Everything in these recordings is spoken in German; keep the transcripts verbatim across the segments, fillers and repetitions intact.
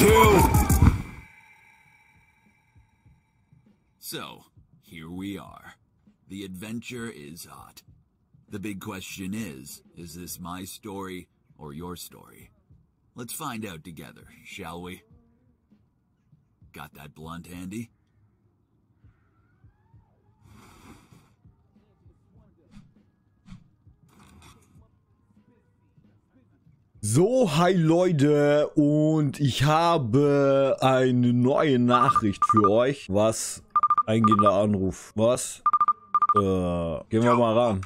two. So, here we are. The adventure is hot. The big question is, is this my story or your story? Let's find out together, shall we? Got that blunt handy? So, hi Leute, und ich habe eine neue Nachricht für euch. Was? Eingehender Anruf. Was? Äh, gehen wir mal ran.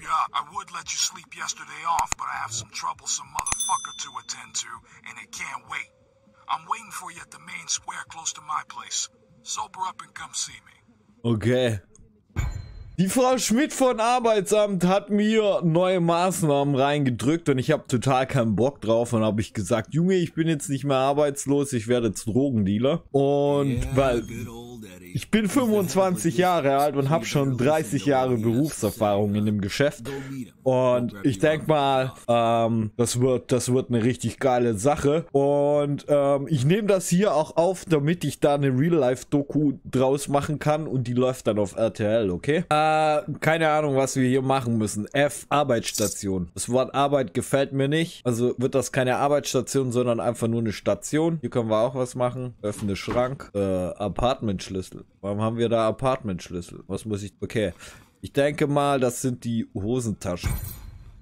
Okay. Die Frau Schmidt von Arbeitsamt hat mir neue Maßnahmen reingedrückt und ich habe total keinen Bock drauf. Und habe ich gesagt, Junge, ich bin jetzt nicht mehr arbeitslos, ich werde jetzt Drogendealer. Und yeah, weil ich bin fünfundzwanzig Jahre alt und habe schon dreißig Jahre Berufserfahrung in dem Geschäft. Und ich denke mal, ähm, das wird, das wird eine richtig geile Sache. Und ähm, ich nehme das hier auch auf, damit ich da eine Real-Life-Doku draus machen kann. Und die läuft dann auf R T L, okay? Keine Ahnung, was wir hier machen müssen. F, Arbeitsstation. Das Wort Arbeit gefällt mir nicht. Also wird das keine Arbeitsstation, sondern einfach nur eine Station. Hier können wir auch was machen. Öffne Schrank. Äh, Apartmentschlüssel. Warum haben wir da Apartmentschlüssel? Was muss ich... Okay. Ich denke mal, das sind die Hosentaschen.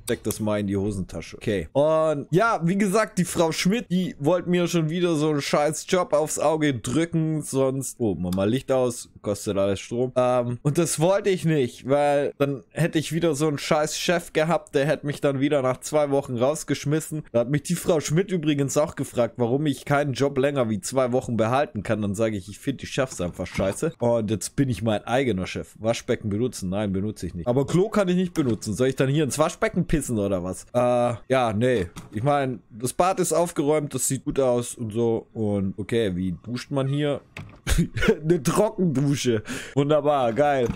Steck das mal in die Hosentasche. Okay. Und ja, wie gesagt, die Frau Schmidt, die wollte mir schon wieder so einen scheiß Job aufs Auge drücken. Sonst... Oh, mach mal Licht aus. Kostet alles Strom. Ähm, und das wollte ich nicht, weil dann hätte ich wieder so einen scheiß Chef gehabt. Der hätte mich dann wieder nach zwei Wochen rausgeschmissen. Da hat mich die Frau Schmidt übrigens auch gefragt, warum ich keinen Job länger wie zwei Wochen behalten kann. Dann sage ich, ich finde die Chefs einfach scheiße. Und jetzt bin ich mein eigener Chef. Waschbecken benutzen? Nein, benutze ich nicht. Aber Klo kann ich nicht benutzen. Soll ich dann hier ins Waschbecken pissen oder was? Äh, ja, nee. Ich meine, das Bad ist aufgeräumt, das sieht gut aus und so. Und okay, wie duscht man hier? Eine Trockendusche. Wunderbar, geil.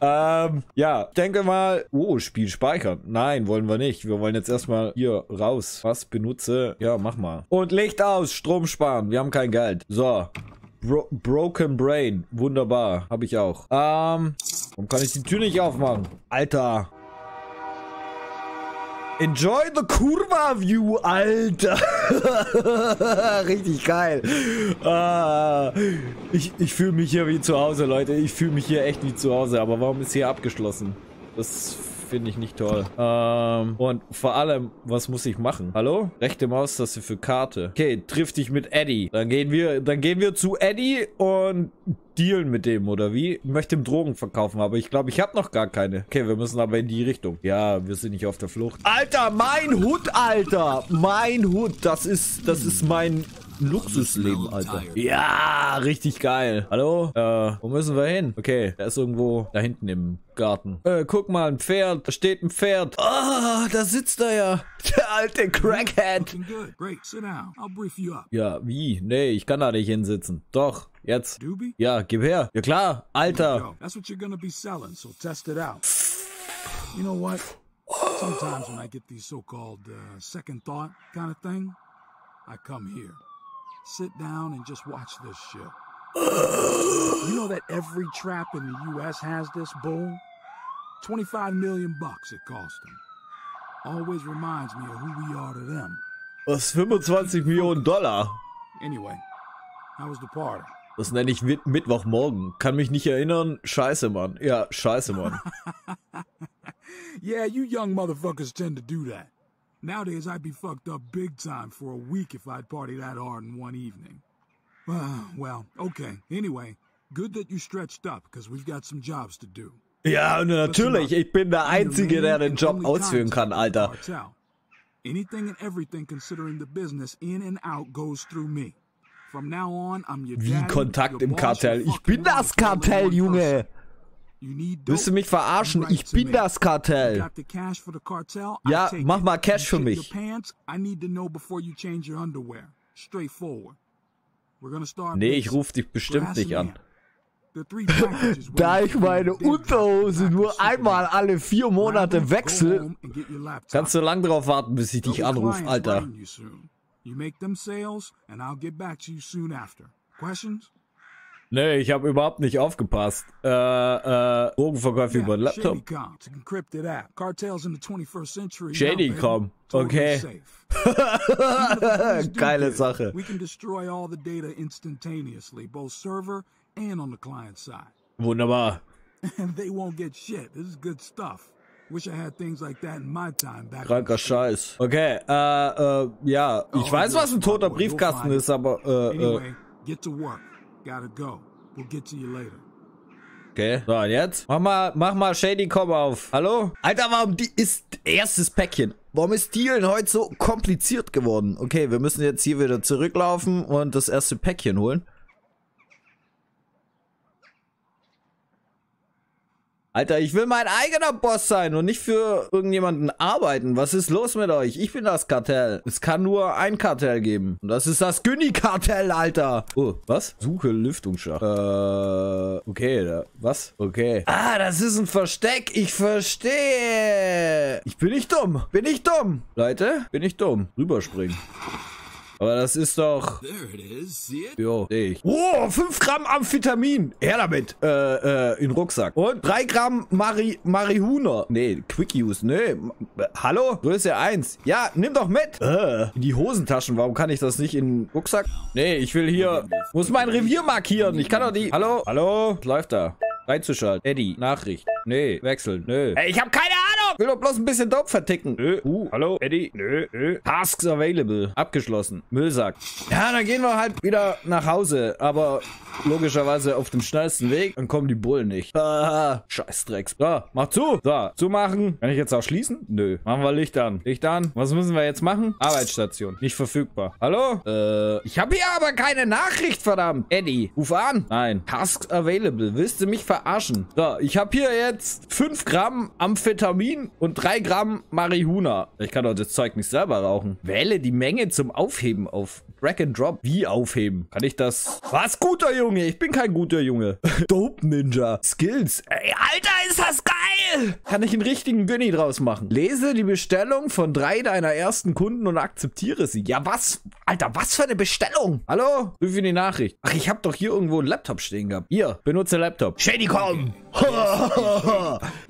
Ähm, ja, ich denke mal... Oh, Spiel speichern. Nein, wollen wir nicht. Wir wollen jetzt erstmal hier raus. Was benutze? Ja, mach mal. Und Licht aus, Strom sparen. Wir haben kein Geld. So. Bro Broken Brain. Wunderbar. Habe ich auch. Ähm, warum kann ich die Tür nicht aufmachen? Alter. Enjoy the Kurva View, Alter. Richtig geil. Ah, ich ich fühle mich hier wie zu Hause, Leute. Ich fühle mich hier echt wie zu Hause. Aber warum ist hier abgeschlossen? Das finde ich nicht toll. Ähm, und vor allem, was muss ich machen? Hallo? Rechte Maustaste für Karte. Okay, triff dich mit Eddie. Dann gehen wir, dann gehen wir zu Eddie und... dealen mit dem, oder wie? Ich möchte ihm Drogen verkaufen, aber ich glaube, ich habe noch gar keine. Okay, wir müssen aber in die Richtung. Ja, wir sind nicht auf der Flucht. Alter, mein Hut, Alter! Mein Hut, das ist, das ist mein Luxusleben, Alter. Ja, richtig geil. Hallo? Äh, wo müssen wir hin? Okay, der ist irgendwo da hinten im Garten. Äh, guck mal, ein Pferd. Da steht ein Pferd. Ah, oh, da sitzt er ja. Der alte Crackhead. Ja, wie? Nee, ich kann da nicht hinsitzen. Doch. Jetzt. Ja, gib her. Ja klar, Alter. Was, fünfundzwanzig Millionen Dollar? Anyway, how was the party? Das nenne ich Mitt Mittwochmorgen. Kann mich nicht erinnern. Scheiße, Mann. Ja, scheiße, Mann. Yeah, you young motherfuckers tend to do that. Nowadays, I'd be fucked up big time for a week if I'd party that hard in one evening. Well, okay. Anyway, good that you stretched up, because we've got some jobs to do. Ja, natürlich. Ich bin der Einzige, der den Job ausführen kann, Alter. Anything and everything considering the business in and out goes through me. Wie Kontakt im Kartell. Ich bin das Kartell, Junge. Willst du mich verarschen? Ich bin das Kartell. Ja, mach mal Cash für mich. Nee, ich ruf dich bestimmt nicht an. Da ich meine Unterhose nur einmal alle vier Monate wechsle, kannst du lang drauf warten, bis ich dich anrufe, Alter. You make them sales and I'll get back to you soon after. Questions? Nee, ich habe überhaupt nicht aufgepasst. Äh, äh, Drogenverkäufe über den Laptop. Shadycom. Okay. Geile Sache. Wunderbar. Kranker Scheiß. Okay, äh, äh, ja. Ich weiß, was ein toter Briefkasten ist, aber, äh, äh. Okay, so und jetzt? Mach mal, mach mal Shadycom auf. Hallo? Alter, warum die ist erstes Päckchen? Warum ist Dealen heute so kompliziert geworden? Okay, wir müssen jetzt hier wieder zurücklaufen und das erste Päckchen holen. Alter, ich will mein eigener Boss sein und nicht für irgendjemanden arbeiten. Was ist los mit euch? Ich bin das Kartell. Es kann nur ein Kartell geben. Und das ist das Günni-Kartell, Alter. Oh, was? Suche Lüftungsschacht. Äh, okay, da, was? Okay. Ah, das ist ein Versteck. Ich verstehe. Ich bin nicht dumm. Bin ich dumm? Leute, bin ich dumm. Rüberspringen. Aber das ist doch... Jo, sehe ich. Oh, fünf Gramm Amphetamin. Her damit. Äh, äh, in Rucksack. Und drei Gramm Mari Marihuna. Nee, Quick Use. Nee. Hallo? Größe eins. Ja, nimm doch mit. Äh, in die Hosentaschen. Warum kann ich das nicht in den Rucksack? Nee, ich will hier... Muss mein Revier markieren. Ich kann doch die... Hallo? Hallo? Was läuft da? Reinzuschalten. Eddie. Nachricht. Nee. Wechseln. Nö. Ey, ich habe keine Ahnung. Will doch bloß ein bisschen Dope verticken. Nö. Uh, hallo, Eddie. Nö, nö. Tasks available. Abgeschlossen. Müllsack. Ja, dann gehen wir halt wieder nach Hause. Aber logischerweise auf dem schnellsten Weg. Dann kommen die Bullen nicht. Ah, Scheißdrecks. So, mach zu. So, zumachen. Kann ich jetzt auch schließen? Nö. Machen wir Licht an. Licht an. Was müssen wir jetzt machen? Arbeitsstation. Nicht verfügbar. Hallo? Äh, ich habe hier aber keine Nachricht, verdammt. Eddie, ruf an. Nein. Tasks available. Willst du mich verarschen? So, ich habe hier jetzt fünf Gramm Amphetamin und drei Gramm Marihuna. Ich kann doch das Zeug nicht selber rauchen. Wähle die Menge zum Aufheben auf. Drag and Drop. Wie aufheben? Kann ich das... Was? Guter Junge. Ich bin kein guter Junge. Dope Ninja. Skills. Ey, Alter, ist das geil. Kann ich einen richtigen Günni draus machen? Lese die Bestellung von drei deiner ersten Kunden und akzeptiere sie. Ja, was? Alter, was für eine Bestellung? Hallo? Prüfe die Nachricht. Ach, ich habe doch hier irgendwo einen Laptop stehen gehabt. Hier, benutze Laptop. Shadycom.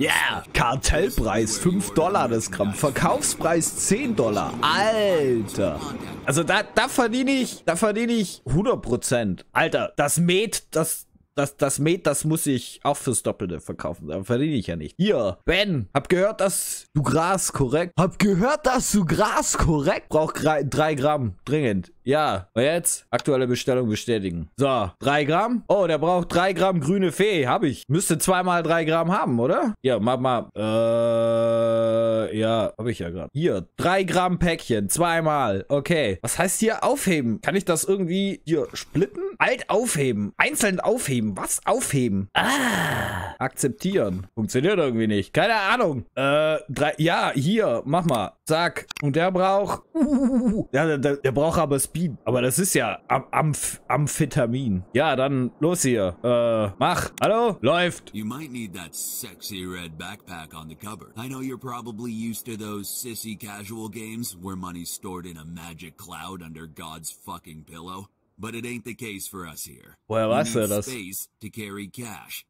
Yeah. Kartellpreis. fünf Dollar das Gramm. Verkaufspreis zehn Dollar. Alter. Also da, da verdiene ich, da verdiene ich hundert Prozent. Alter, das Met, das, das, das Met, das muss ich auch fürs Doppelte verkaufen. Da verdiene ich ja nicht. Hier, Ben, hab gehört, dass du Gras korrekt. Hab gehört, dass du Gras korrekt. Brauch drei Gramm. Dringend. Ja, und jetzt? Aktuelle Bestellung bestätigen. So, drei Gramm. Oh, der braucht drei Gramm grüne Fee. Habe ich. Müsste zweimal drei Gramm haben, oder? Ja, mach mal. Äh, ja, habe ich ja gerade. Hier, drei Gramm Päckchen. Zweimal. Okay. Was heißt hier aufheben? Kann ich das irgendwie hier splitten? Alt aufheben. Einzeln aufheben. Was aufheben? Ah. Akzeptieren. Funktioniert irgendwie nicht. Keine Ahnung. Äh, drei, ja, hier. Mach mal. Zack. Und der braucht... Uh, der, der, der braucht aber Speed. Aber das ist ja Am Amph Amphetamin. Ja, dann los hier. Äh, mach. Hallo? Läuft. You might need that sexy red backpack on the cupboard. I know you're probably used to those sissy casual games where money's stored in a magic cloud under God's fucking pillow. But it ain't the case for us here. Woher weißt du das?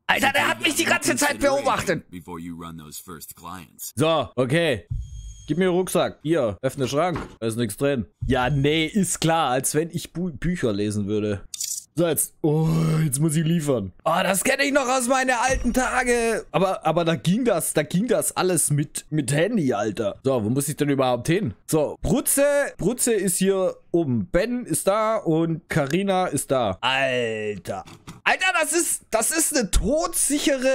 Alter, der hat mich die ganze Zeit beobachtet. So, okay. Gib mir den Rucksack. Hier, öffne den Schrank. Da ist nichts drin. Ja, nee, ist klar. Als wenn ich Bü Bücher lesen würde. So, jetzt. Oh, jetzt muss ich liefern. Oh, das kenne ich noch aus meinen alten Tagen. Aber, aber da ging das. Da ging das alles mit, mit Handy, Alter. So, wo muss ich denn überhaupt hin? So, Brutze. Brutze ist hier oben. Ben ist da und Karina ist da. Alter. Alter, das ist, das ist eine todsichere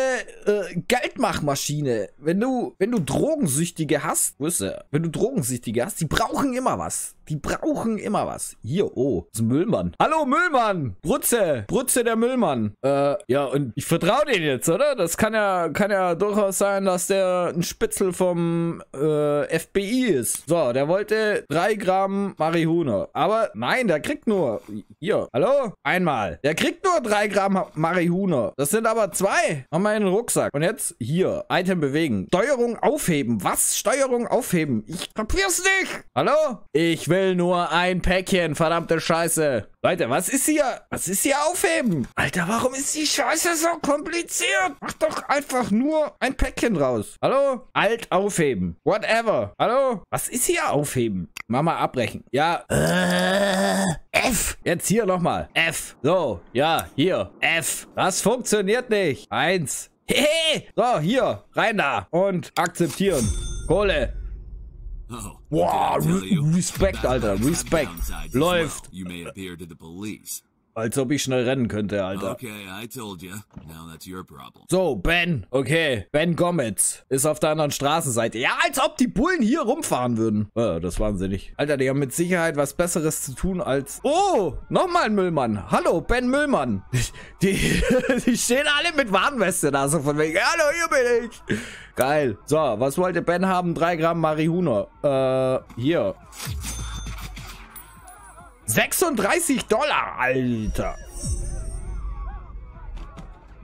äh, Geldmachmaschine. Wenn du, wenn du Drogensüchtige hast, wisse, wenn du Drogensüchtige hast, die brauchen immer was. Die brauchen immer was. Hier, oh, das ist ein Müllmann. Hallo, Müllmann. Brutze. Brutze, der Müllmann. Äh, ja, und ich vertraue denen jetzt, oder? Das kann ja, kann ja durchaus sein, dass der ein Spitzel vom äh, F B I ist. So, der wollte drei Gramm Marihuna. Aber nein, der kriegt nur, hier, hallo? Einmal. Der kriegt nur drei Gramm. da Marihuna. Das sind aber zwei. Mach mal in den Rucksack. Und jetzt hier. Item bewegen. Steuerung aufheben. Was? Steuerung aufheben. Ich kapier's nicht. Hallo? Ich will nur ein Päckchen. Verdammte Scheiße. Leute, was ist hier? Was ist hier aufheben? Alter, warum ist die Scheiße so kompliziert? Mach doch einfach nur ein Päckchen raus. Hallo? Alt aufheben. Whatever. Hallo? Was ist hier aufheben? Mach mal abbrechen. Ja. F. Jetzt hier nochmal. F. So. Ja, hier. F. Das funktioniert nicht. Eins. Hehe. So, hier. Rein da. Und akzeptieren. Kohle. Oh, wow, Respekt, Alter, Respekt. Läuft. Als ob ich schnell rennen könnte, Alter. Okay, I told you. Now that's your problem. So, Ben. Okay, Ben Gomez ist auf der anderen Straßenseite. Ja, als ob die Bullen hier rumfahren würden. Oh, das ist wahnsinnig. Alter, die haben mit Sicherheit was Besseres zu tun als... Oh, nochmal ein Müllmann. Hallo, Ben Müllmann. Die, die stehen alle mit Warnweste da, so von wegen. Hallo, hier bin ich. Geil. So, was wollte Ben haben? Drei Gramm Marihuna. Äh, hier. sechsunddreißig Dollar, Alter.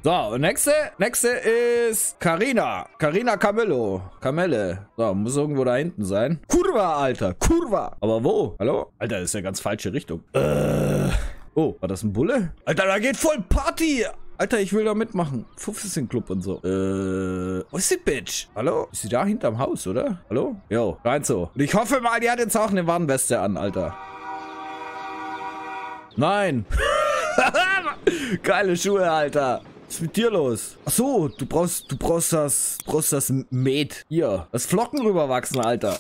So, und nächste, nächste ist Karina. Karina Camello. Kamelle. So, muss irgendwo da hinten sein. Kurva, Alter. Kurva. Aber wo? Hallo? Alter, ist ja ganz falsche Richtung. Äh. Oh, war das ein Bulle? Alter, da geht voll Party. Alter, ich will da mitmachen. fünfzehn Club und so. Äh, wo ist die Bitch? Hallo? Ist sie da hinterm Haus, oder? Hallo? Jo, rein so. Und ich hoffe mal, die hat jetzt auch eine Warnweste an, Alter. Nein. Geile Schuhe, Alter. Was ist mit dir los? Ach so, du brauchst, du brauchst das, du brauchst das Met. Hier, das Flocken rüberwachsen, Alter.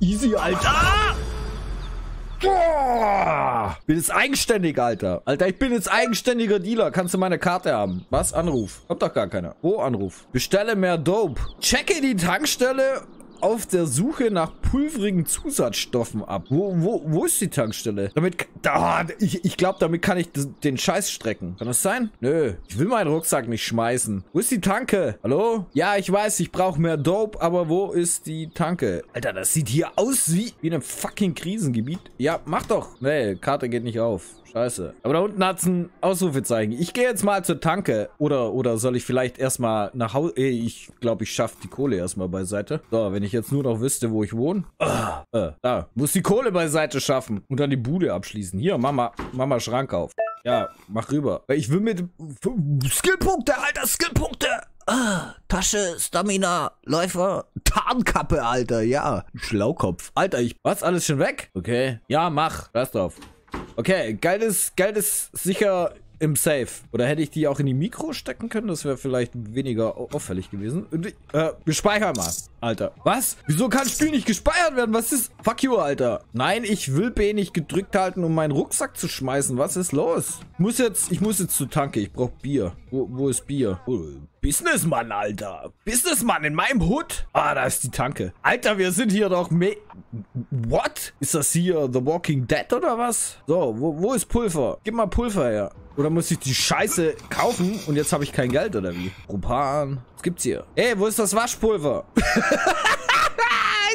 Easy, Alter. Ah! Bin jetzt eigenständig, Alter. Alter, ich bin jetzt eigenständiger Dealer. Kannst du meine Karte haben? Was? Anruf. Kommt doch gar keiner. Wo Anruf? Bestelle mehr Dope. Checke die Tankstelle auf der Suche nach pulverigen Zusatzstoffen ab. Wo, wo, wo ist die Tankstelle? Damit, da, ich, ich glaube, damit kann ich den Scheiß strecken. Kann das sein? Nö, ich will meinen Rucksack nicht schmeißen. Wo ist die Tanke? Hallo? Ja, ich weiß, ich brauche mehr Dope, aber wo ist die Tanke? Alter, das sieht hier aus wie, wie ein fucking Krisengebiet. Ja, mach doch. Nee, Karte geht nicht auf. Scheiße. Aber da unten hat es ein Ausrufezeichen. Ich gehe jetzt mal zur Tanke. Oder, oder soll ich vielleicht erstmal nach Hause... Ich glaube, ich schaffe die Kohle erstmal beiseite. So, wenn ich jetzt nur noch wüsste, wo ich wohne. Ah, äh, da. Muss die Kohle beiseite schaffen. Und dann die Bude abschließen. Hier, mach mal, mach mal Schrank auf. Ja, mach rüber. Ich will mit... Skillpunkte, Alter, Skillpunkte. Ah, Tasche, Stamina, Läufer, Tarnkappe, Alter. Ja, Schlaukopf. Alter, ich... Was, alles schon weg? Okay. Ja, mach. Lass drauf. Okay, geiles, geiles, sicher im Safe. Oder hätte ich die auch in die Mikro stecken können? Das wäre vielleicht weniger auffällig gewesen. Und ich, äh, wir speichern mal. Alter. Was? Wieso kann das Spiel nicht gespeichert werden? Was ist? Fuck you, Alter. Nein, ich will B nicht gedrückt halten, um meinen Rucksack zu schmeißen. Was ist los? Ich muss jetzt, ich muss jetzt zur Tanke. Ich brauche Bier. Wo, wo ist Bier? Oh, Businessmann, Alter. Businessmann in meinem Hood. Ah, da ist die Tanke. Alter, wir sind hier doch me... What? Ist das hier The Walking Dead oder was? So, wo, wo ist Pulver? Gib mal Pulver her. Oder muss ich die Scheiße kaufen und jetzt habe ich kein Geld oder wie? Propan. Was gibt's hier? Ey, wo ist das Waschpulver?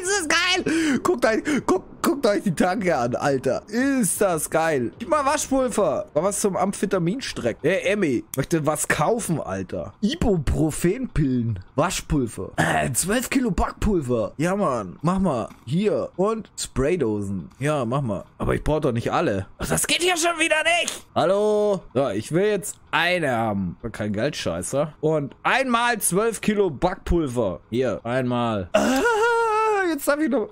Ist das geil? Guckt euch, guckt, guckt euch die Tanke an, Alter. Ist das geil. Gib mal Waschpulver. Mal was zum Amphetaminstreck. Hey, Emmy. Möchte was kaufen, Alter. Ibuprofenpillen. Waschpulver. Äh, zwölf Kilo Backpulver. Ja, Mann. Mach mal. Hier. Und Spraydosen. Ja, mach mal. Aber ich brauche doch nicht alle. Ach, das geht hier schon wieder nicht. Hallo. So, ich will jetzt eine haben. Kein Geldscheißer. Und einmal zwölf Kilo Backpulver. Hier. Einmal. Ah. Jetzt darf ich noch...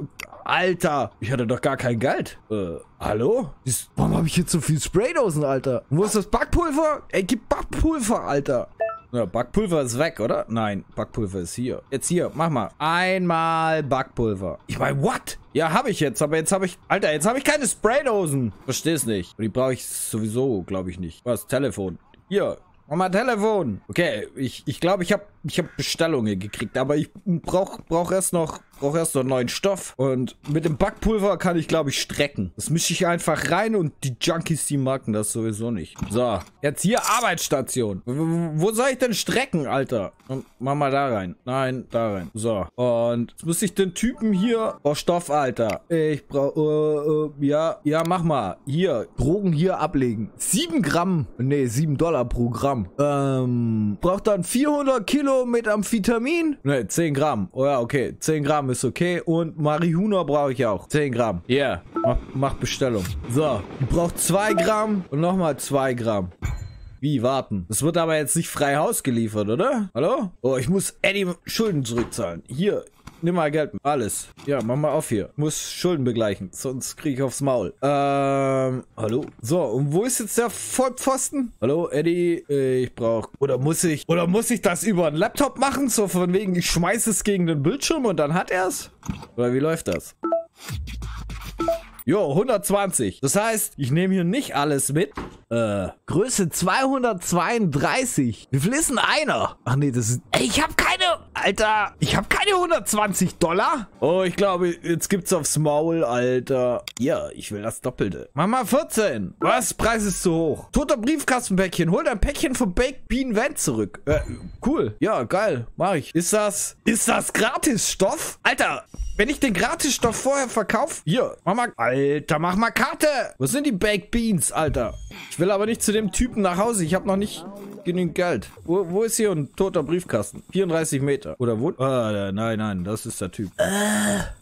Alter, ich hatte doch gar kein Geld. Äh, hallo? Warum habe ich jetzt so viel Spraydosen, Alter? Wo ist das Backpulver? Ey, gib Backpulver, Alter. Ja, Backpulver ist weg, oder? Nein, Backpulver ist hier. Jetzt hier, mach mal. Einmal Backpulver. Ich meine, what? Ja, habe ich jetzt, aber jetzt habe ich... Alter, jetzt habe ich keine Spraydosen. Versteh's nicht. Und die brauche ich sowieso, glaube ich, nicht. Was? Telefon. Hier. Mach mal Telefon. Okay, ich glaube, ich, glaub, ich habe ich hab Bestellungen gekriegt, aber ich brauche brauch erst noch brauche erst noch einen neuen Stoff. Und mit dem Backpulver kann ich, glaube ich, strecken. Das mische ich einfach rein und die Junkies, die merken das sowieso nicht. So, jetzt hier Arbeitsstation. Wo, wo soll ich denn strecken, Alter? Und mach mal da rein. Nein, da rein. So, und jetzt muss ich den Typen hier... Oh, Stoff, Alter. Ich brauche... Äh, äh, ja, ja, mach mal. Hier, Drogen hier ablegen. sieben Gramm. Nee, sieben Dollar pro Gramm. Ähm, braucht dann vierhundert Kilo mit Amphetamin? Ne, zehn Gramm. Oh ja, okay. zehn Gramm ist okay. Und Marihuana brauche ich auch. zehn Gramm. Yeah. Mach, mach Bestellung. So. Ich brauche zwei Gramm und nochmal zwei Gramm. Wie, warten? Das wird aber jetzt nicht frei Haus geliefert, oder? Hallo? Oh, ich muss Eddie Schulden zurückzahlen. Hier. Nimm mal Geld. Alles. Ja, mach mal auf hier. Muss Schulden begleichen. Sonst kriege ich aufs Maul. Ähm, hallo? So, und wo ist jetzt der Vollpfosten? Hallo, Eddie? Ich brauche... Oder muss ich... Oder muss ich das über einen Laptop machen? So von wegen, ich schmeiße es gegen den Bildschirm und dann hat er es? Oder wie läuft das? Jo, hundertzwanzig. Das heißt, ich nehme hier nicht alles mit. Äh, Größe zweihundertzweiunddreißig. Wie viel ist denn einer? Ach nee, das ist... Ey, ich habe keine... Alter, ich habe keine hundertzwanzig Dollar. Oh, ich glaube, jetzt gibt's aufs Maul, Alter. Ja, ich will das Doppelte. Mach mal vierzehn. Was? Preis ist zu hoch. Toter Briefkastenpäckchen. Hol dein Päckchen von Baked Bean Van zurück. Äh, cool. Ja, geil. Mach ich. Ist das... Ist das Gratisstoff? Alter... Wenn ich den Gratisstoff vorher verkaufe... Hier, mach mal... Alter, mach mal Karte! Wo sind die Baked Beans, Alter? Ich will aber nicht zu dem Typen nach Hause. Ich habe noch nicht genügend Geld. Wo, wo ist hier ein toter Briefkasten? vierunddreißig Meter. Oder wo... Ah, nein, nein, das ist der Typ. Äh,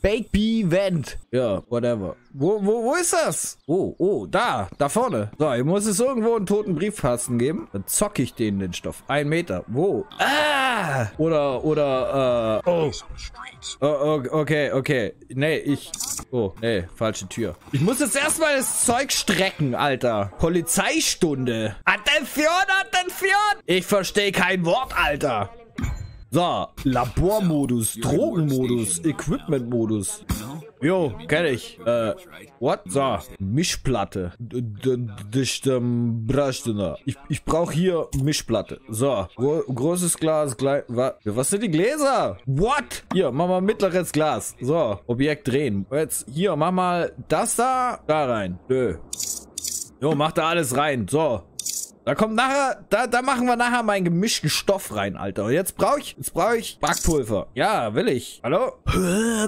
Baked Bean Van. Ja, whatever. Wo, wo, wo ist das? Oh, oh, da. Da vorne. So, hier muss es irgendwo einen toten Briefkasten geben. Dann zocke ich denen den Stoff. Ein Meter. Wo? Ah! Oder, oder, äh... Oh. Oh, okay. Okay, nee, ich... Oh, nee, falsche Tür. Ich muss jetzt erstmal das Zeug strecken, Alter. Polizeistunde. Attention, Attention! Ich verstehe kein Wort, Alter. So, Labormodus, Drogenmodus, Equipmentmodus. Jo, kenne ich. Äh, what? So, Mischplatte. Ich, ich brauche hier Mischplatte. So, großes Glas, klein... Was sind die Gläser? What? Hier, mach mal mittleres Glas. So, Objekt drehen. Jetzt, hier, mach mal das da, da rein. Nö. Jo, mach da alles rein. So. Da kommt nachher, da, da machen wir nachher meinen gemischten Stoff rein, Alter. Und jetzt brauche ich, jetzt brauche ich Backpulver. Ja, will ich. Hallo?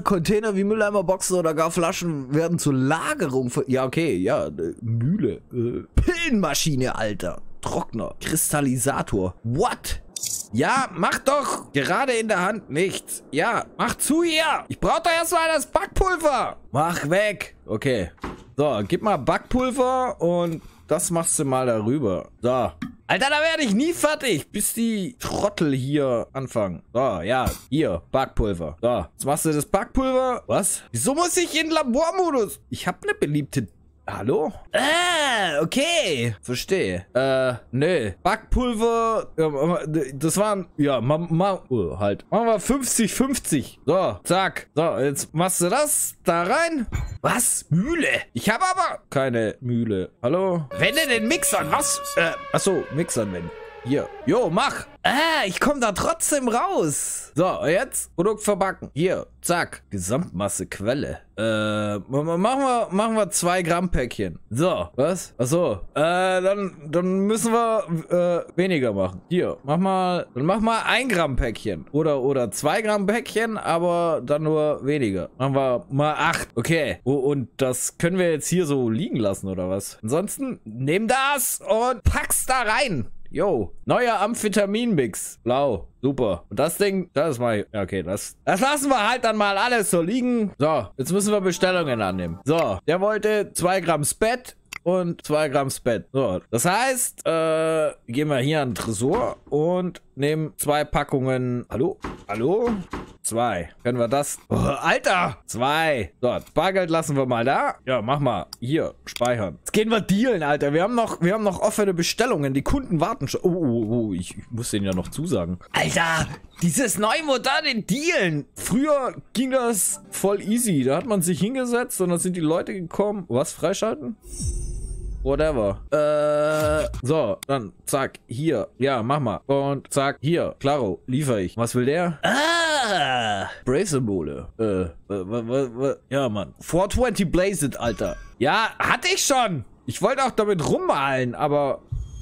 Container wie Mülleimer, Boxen oder gar Flaschen werden zur Lagerung ver... Ja, okay, ja. Mühle. Pillenmaschine, Alter. Trockner. Kristallisator. What? Ja, mach doch. Gerade in der Hand nichts. Ja, mach zu hier. Ich brauche doch erstmal das Backpulver. Mach weg. Okay. So, gib mal Backpulver und... Das machst du mal darüber. So. Alter, da werde ich nie fertig, bis die Trottel hier anfangen. So, ja. Hier, Backpulver. So, jetzt machst du das Backpulver. Was? Wieso muss ich in Labormodus? Ich habe eine beliebte... Hallo? Ah, okay. Verstehe. Äh, nö. Backpulver. Das waren... Ja, ma... ma oh, halt. Machen wir fünfzig fünfzig. So, zack. So, jetzt machst du das da rein. Was? Mühle? Ich habe aber... Keine Mühle. Hallo? Wende den Mix an. Was? Äh, achso, Mix anwenden. Hier. Jo, mach. Ah, ich komme da trotzdem raus. So, jetzt Produkt verbacken. Hier, zack. Gesamtmasse, Quelle. Äh, machen wir, machen wir zwei Gramm Päckchen. So, was? Achso. Äh, dann, dann müssen wir äh, weniger machen. Hier, mach mal, dann mach mal ein Gramm Päckchen. Oder, oder zwei Gramm Päckchen, aber dann nur weniger. Machen wir mal acht. Okay. Oh, und das können wir jetzt hier so liegen lassen, oder was? Ansonsten, nimm das und pack's da rein. Yo, neuer Amphetaminmix. Blau. Super. Und das Ding, das mache ich. Okay, das, das lassen wir halt dann mal alles so liegen. So, jetzt müssen wir Bestellungen annehmen. So, der wollte zwei Gramm Spett und zwei Gramm Spett. So, das heißt, äh, gehen wir hier an den Tresor und nehmen zwei Packungen. Hallo? Hallo? Zwei. Können wir das? Oh, Alter! Zwei. So, Bargeld lassen wir mal da. Ja, mach mal. Hier, speichern. Jetzt gehen wir dealen, Alter. Wir haben noch, wir haben noch offene Bestellungen. Die Kunden warten schon. Oh, oh, oh. Ich muss denen ja noch zusagen. Alter! Dieses neu moderne Dealen. Früher ging das voll easy. Da hat man sich hingesetzt und dann sind die Leute gekommen. Was? Freischalten? Whatever. Äh, so, dann, zack, hier. Ja, mach mal. Und zack, hier. Klaro, liefere ich. Was will der? Ah! Ah, Brave-Symbole. Äh, äh, ja, Mann. four twenty Blazed, Alter. Ja, hatte ich schon. Ich wollte auch damit rummalen, aber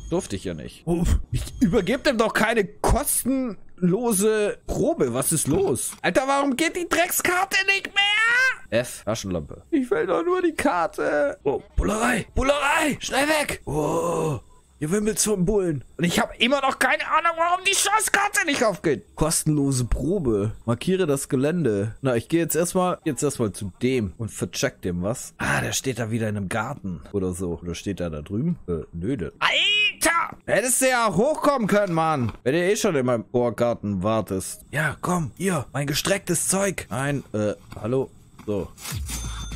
durfte ich ja nicht. Ich übergebe dem doch keine kostenlose Probe. Was ist los? Alter, warum geht die Dreckskarte nicht mehr? F, Taschenlampe. Ich will doch nur die Karte. Oh, Bullerei, Bullerei, schnell weg. Oh. Ihr wimmelt's vom Bullen. Und ich habe immer noch keine Ahnung, warum die Scheißkarte nicht aufgeht. Kostenlose Probe. Markiere das Gelände. Na, ich gehe jetzt erstmal jetzt erstmal zu dem und vercheck dem was. Ah, der steht da wieder in einem Garten. Oder so. Oder steht er da drüben? Äh, nö. Alter! Hättest du ja hochkommen können, Mann. Wenn ihr eh schon in meinem Vorgarten wartest. Ja, komm, hier. Mein gestrecktes Zeug. Nein, äh, hallo? So.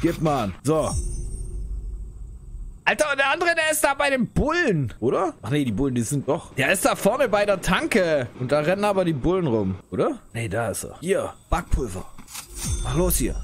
Gib mal an. So. Alter, und der andere, der ist da bei den Bullen, oder? Ach nee, die Bullen, die sind doch... Der ist da vorne bei der Tanke. Und da rennen aber die Bullen rum, oder? Nee, da ist er. Hier, Backpulver. Mach los hier.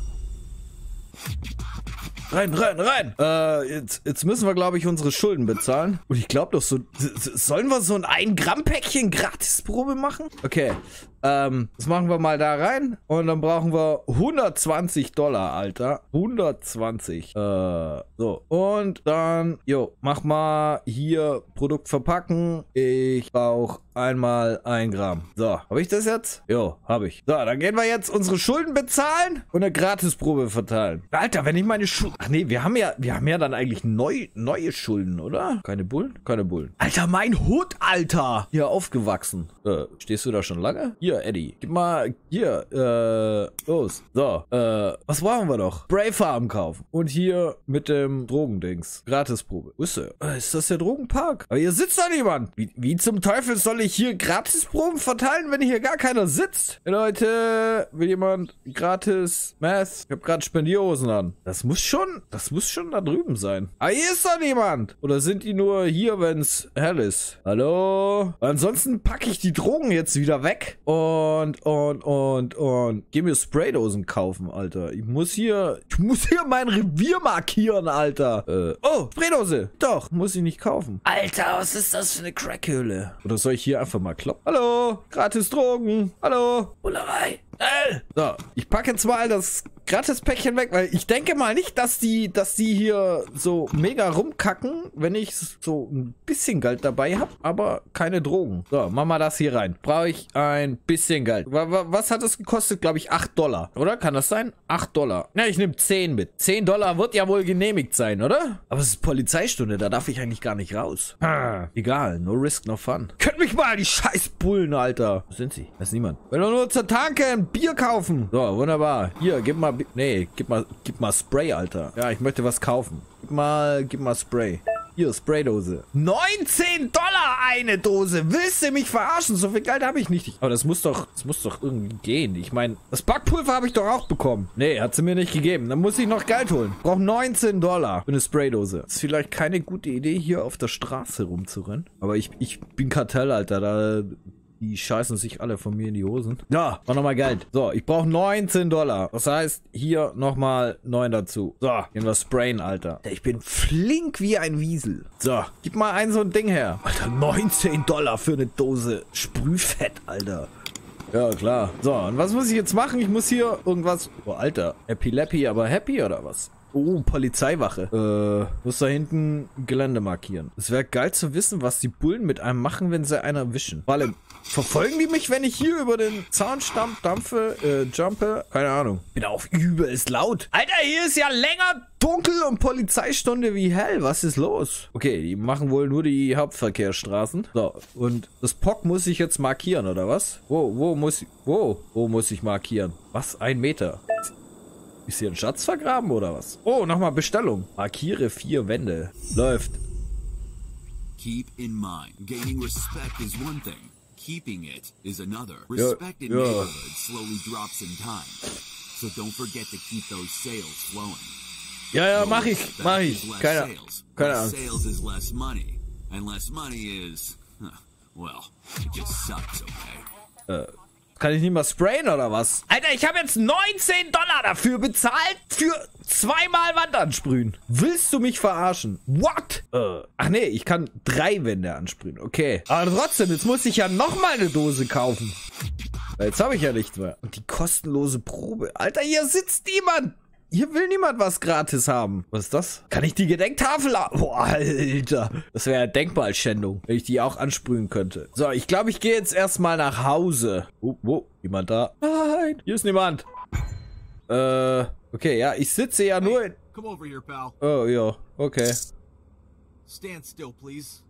Rein, rein, rein. Äh, jetzt, jetzt müssen wir, glaube ich, unsere Schulden bezahlen. Und ich glaube doch so... Sollen wir so ein ein Gramm Päckchen Gratisprobe machen? Okay. Ähm, das machen wir mal da rein. Und dann brauchen wir hundertzwanzig Dollar, Alter. hundertzwanzig. Äh, so. Und dann, jo, mach mal hier Produkt verpacken. Ich brauche einmal ein Gramm. So, habe ich das jetzt? Jo, habe ich. So, dann gehen wir jetzt unsere Schulden bezahlen und eine Gratisprobe verteilen. Alter, wenn ich meine Schulden... Ach nee, wir haben ja, wir haben ja dann eigentlich neu, neue Schulden, oder? Keine Bullen? Keine Bullen. Alter, mein Hut, Alter! Hier, aufgewachsen. Äh, stehst du da schon lange? Hier. Hier, Eddie. Gib mal hier. Äh, los. So. Äh, was brauchen wir noch? Brave Farm kaufen. Und hier mit dem Drogendings. Gratisprobe. Wo ist der? Äh, ist das der Drogenpark? Aber hier sitzt doch niemand. Wie, wie zum Teufel soll ich hier Gratisproben verteilen, wenn hier gar keiner sitzt? Hey, Leute, will jemand gratis Meth? Ich hab gerade Spendierhosen an. Das muss schon, das muss schon da drüben sein. Aber hier ist doch niemand. Oder sind die nur hier, wenn es hell ist? Hallo? Ansonsten packe ich die Drogen jetzt wieder weg. Und, und, und, und. Geh mir Spraydosen kaufen, Alter. Ich muss hier, ich muss hier mein Revier markieren, Alter. Äh, oh, Spraydose. Doch, muss ich nicht kaufen. Alter, was ist das für eine Crackhöhle? Oder soll ich hier einfach mal kloppen? Hallo, gratis Drogen. Hallo, Bullerei. Äh. So, ich packe jetzt mal das Gratis-Päckchen weg, weil ich denke mal nicht, dass die, dass die hier so mega rumkacken, wenn ich so ein bisschen Geld dabei habe, aber keine Drogen. So, mach mal das hier rein. Brauche ich ein bisschen Geld. Was hat das gekostet? Glaube ich acht Dollar, oder? Kann das sein? acht Dollar. Na, ich nehme zehn mit. zehn Dollar wird ja wohl genehmigt sein, oder? Aber es ist Polizeistunde, da darf ich eigentlich gar nicht raus. Ha, egal, no risk, no fun. Könnt mich mal, die scheiß Bullen, Alter. Wo sind sie? Da ist niemand. Wenn wir nur zur Tanke ein Bier kaufen. So, wunderbar. Hier, gib mal... Nee, gib mal, gib mal Spray, Alter. Ja, ich möchte was kaufen. Gib mal, gib mal Spray. Hier, Spraydose. neunzehn Dollar eine Dose. Willst du mich verarschen? So viel Geld habe ich nicht. Aber das muss doch, das muss doch irgendwie gehen. Ich meine, das Backpulver habe ich doch auch bekommen. Nee, hat sie mir nicht gegeben. Dann muss ich noch Geld holen. Ich brauche neunzehn Dollar für eine Spraydose. Ist vielleicht keine gute Idee, hier auf der Straße rumzurennen. Aber ich, ich bin Kartell, Alter. Da... Die scheißen sich alle von mir in die Hosen. Ja, war nochmal Geld. So, ich brauche neunzehn Dollar. Das heißt, hier nochmal neun dazu. So, gehen wir sprayen, Alter. Ich bin flink wie ein Wiesel. So, gib mal ein so ein Ding her. Alter, neunzehn Dollar für eine Dose Sprühfett, Alter. Ja, klar. So, und was muss ich jetzt machen? Ich muss hier irgendwas... Oh, Alter. Happy Lappy, aber happy oder was? Oh, Polizeiwache. Äh, muss da hinten Gelände markieren. Es wäre geil zu wissen, was die Bullen mit einem machen, wenn sie einen erwischen. Vor allem, verfolgen die mich, wenn ich hier über den Zaun stampf, dampfe, äh, jumpe? Keine Ahnung. Bin auch übelst laut. Alter, hier ist ja länger dunkel und Polizeistunde wie hell. Was ist los? Okay, die machen wohl nur die Hauptverkehrsstraßen. So, und das P O C muss ich jetzt markieren, oder was? Wo, wo muss ich, wo, wo muss ich markieren? Was? Ein Meter. Ist hier ein Schatz vergraben oder was? Oh, nochmal Bestellung. Markiere vier Wände. Läuft. Keep in mind, gaining respect is one thing. Keeping it is another. Respect in neighborhood slowly drops in time. So don't forget to keep those sales flowing. Ja, ja, mach ich. Mach ich. Keine Ahnung. Keine Ahnung. Sales is less money. And less money is, well, it just sucks, okay? Äh. Kann ich nicht mal sprayen oder was? Alter, ich habe jetzt neunzehn Dollar dafür bezahlt für zweimal Wand ansprühen. Willst du mich verarschen? What? Äh. Ach nee, ich kann drei Wände ansprühen. Okay. Aber trotzdem, jetzt muss ich ja nochmal eine Dose kaufen. Jetzt habe ich ja nichts mehr. Und die kostenlose Probe. Alter, hier sitzt niemand. Hier will niemand was gratis haben. Was ist das? Kann ich die Gedenktafel... Boah, Alter. Das wäre ja Denkmalschändung, wenn ich die auch ansprühen könnte. So, ich glaube, ich gehe jetzt erstmal nach Hause. Oh, oh, jemand da? Nein, hier ist niemand. Äh, okay, ja, ich sitze ja nur in... Oh, ja, okay. Stand still, please.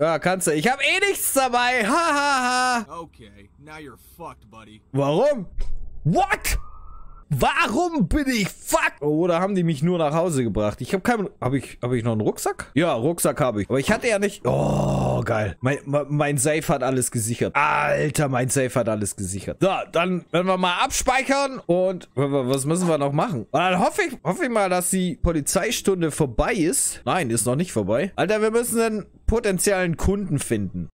Ja, kannst du. Ich habe eh nichts dabei. Hahaha. Okay, now you're fucked, buddy. Warum? What? Warum bin ich fuck? Oder haben die mich nur nach Hause gebracht? Ich habe keinen... Habe ich, hab ich noch einen Rucksack? Ja, Rucksack habe ich. Aber ich hatte ja nicht... Oh, geil. Mein, mein, mein Safe hat alles gesichert. Alter, mein Safe hat alles gesichert. So, dann werden wir mal abspeichern. Und was müssen wir noch machen? Und dann hoffe ich, hoffe ich mal, dass die Polizeistunde vorbei ist. Nein, ist noch nicht vorbei. Alter, wir müssen einen potenziellen Kunden finden.